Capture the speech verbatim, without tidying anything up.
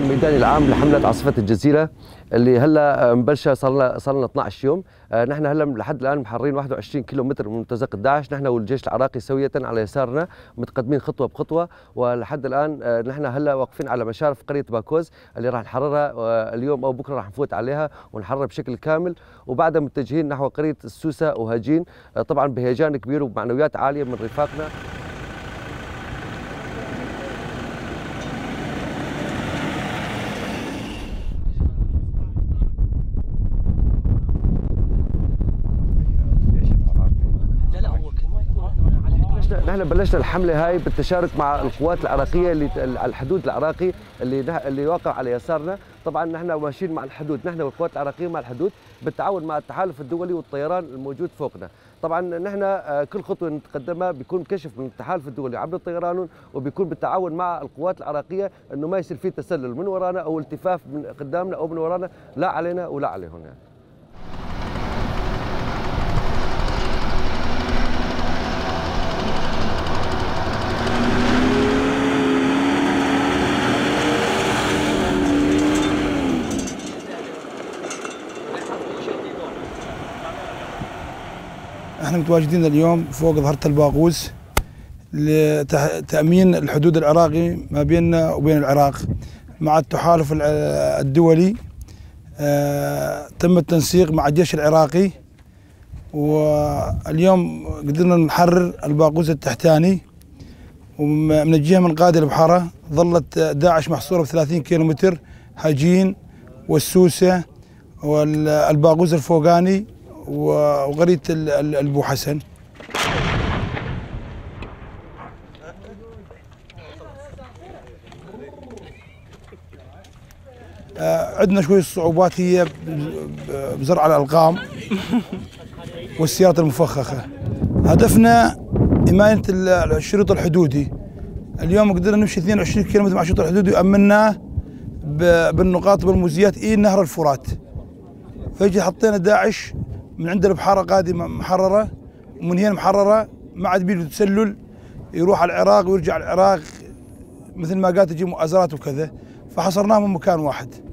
الميدان العام لحمله عاصفه الجزيره اللي هلا مبلشه، صار لنا صار لنا اثني عشر يوم. آه نحن هلا لحد الان محررين واحد وعشرين كيلو متر من منتزه داعش، نحن والجيش العراقي سويه على يسارنا متقدمين خطوه بخطوه، ولحد الان آه نحن هلا واقفين على مشارف قريه باكوز اللي راح نحررها آه اليوم او بكره، راح نفوت عليها ونحررها بشكل كامل، وبعدها متجهين نحو قريه السوسه وهاجين، آه طبعا بهيجان كبير ومعنويات عاليه من رفاقنا. نحن بلشنا الحملة هاي بالتشارك مع القوات العراقية اللي على الحدود العراقي اللي نه... اللي واقع على يسارنا. طبعا نحن ماشيين مع الحدود، نحن والقوات العراقية مع الحدود بالتعاون مع التحالف الدولي والطيران الموجود فوقنا. طبعا نحن كل خطوة نتقدمها بيكون بكشف من التحالف الدولي عبر طيرانهم، وبيكون بالتعاون مع القوات العراقية انه ما يصير في تسلل من ورانا او التفاف من قدامنا او من ورانا، لا علينا ولا عليهم يعني. نحن متواجدين اليوم فوق ظهرة الباقوس لتأمين الحدود العراقي ما بيننا وبين العراق مع التحالف الدولي. تم التنسيق مع الجيش العراقي، واليوم قدرنا نحرر الباقوس التحتاني. ومن الجهة من قادة البحارة ظلت داعش محصورة بثلاثين كيلو متر، هاجين والسوسة والباقوس الفوقاني وقرية البو حسن. عندنا شوية صعوبات هي بزرع الألغام والسيارات المفخخة. هدفنا إمانة الشريط الحدودي. اليوم قدرنا نمشي اثنين وعشرين كيلو متر مع الشريط الحدودي وأمناه بالنقاط والموزيات إيه نهر الفرات. فجأة حطينا داعش من عند البحارة قادمة محررة، ومن هنا محررة ما عاد بيجي تسلل، يروح على العراق ويرجع على العراق مثل ما قالت تجي مؤازرات وكذا، فحصرناهم من مكان واحد.